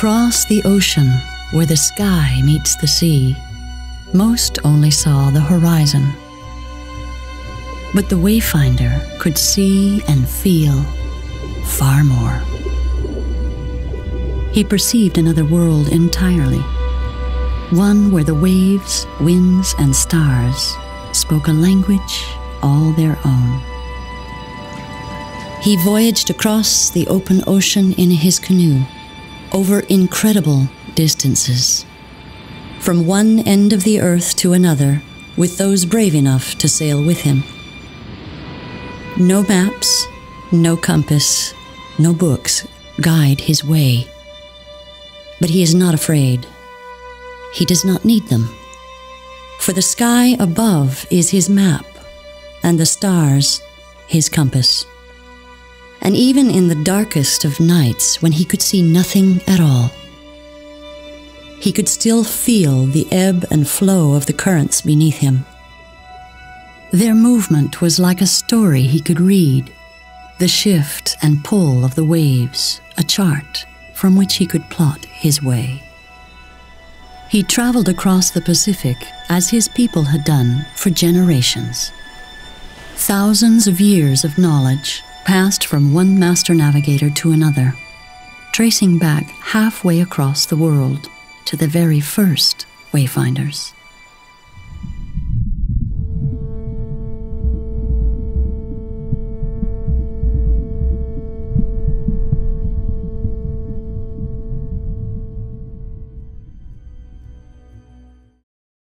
Across the ocean, where the sky meets the sea, most only saw the horizon. But the Wayfinder could see and feel far more. He perceived another world entirely, one where the waves, winds, and stars spoke a language all their own. He voyaged across the open ocean in his canoe, over incredible distances, from one end of the earth to another, with those brave enough to sail with him. No maps, no compass, no books guide his way. But he is not afraid. He does not need them. For the sky above is his map, and the stars his compass. And even in the darkest of nights, when he could see nothing at all, he could still feel the ebb and flow of the currents beneath him. Their movement was like a story he could read, the shift and pull of the waves, a chart from which he could plot his way. He traveled across the Pacific as his people had done for generations. Thousands of years of knowledge passed from one master navigator to another, tracing back halfway across the world to the very first wayfinders.